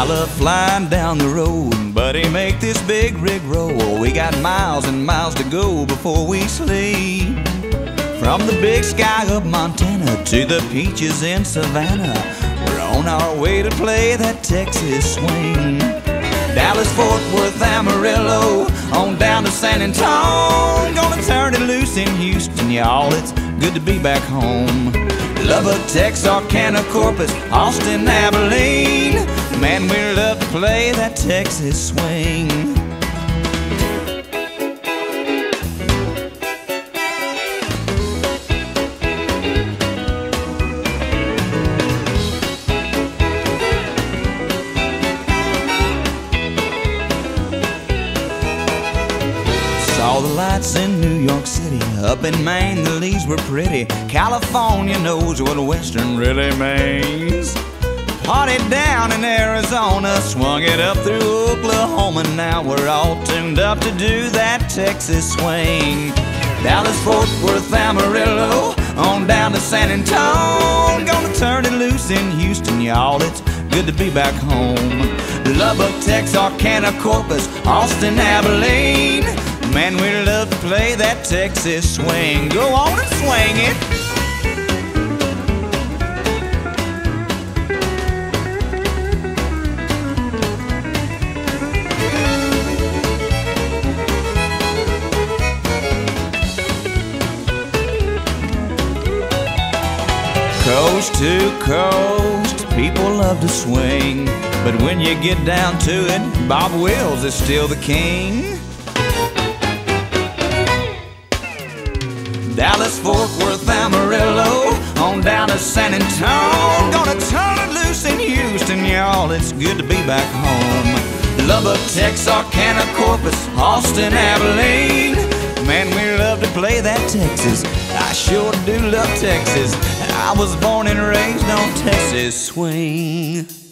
I love flying down the road, buddy, make this big rig roll. We got miles and miles to go before we sleep. From the big sky of Montana to the peaches in Savannah, we're on our way to play that Texas swing. Dallas, Fort Worth, Amarillo, on down to San Antonio. Gonna turn it loose in Houston, y'all, it's good to be back home. Lubbock, Texarkana, Corpus, Austin, Abilene, man, we love to play that Texas swing. Saw the lights in New York City, up in Maine the leaves were pretty. California knows what Western really means. Partied down in Arizona, swung it up through Oklahoma. Now we're all tuned up to do that Texas swing. Dallas, Fort Worth, Amarillo, on down to San Antonio. Gonna turn it loose in Houston, y'all, it's good to be back home. Lubbock, Texarkana, Corpus, Austin, Abilene, man, we love to play that Texas swing. Go on and swing it. Coast to coast, people love to swing, but when you get down to it, Bob Wills is still the king. Dallas, Fort Worth, Amarillo, on down to San Antonio. Gonna turn it loose in Houston, y'all, it's good to be back home. Lubbock, Texarkana, Corpus, Austin, Abilene, man, we love to play that Texas. I sure do love Texas. I was born and raised on Texas swing.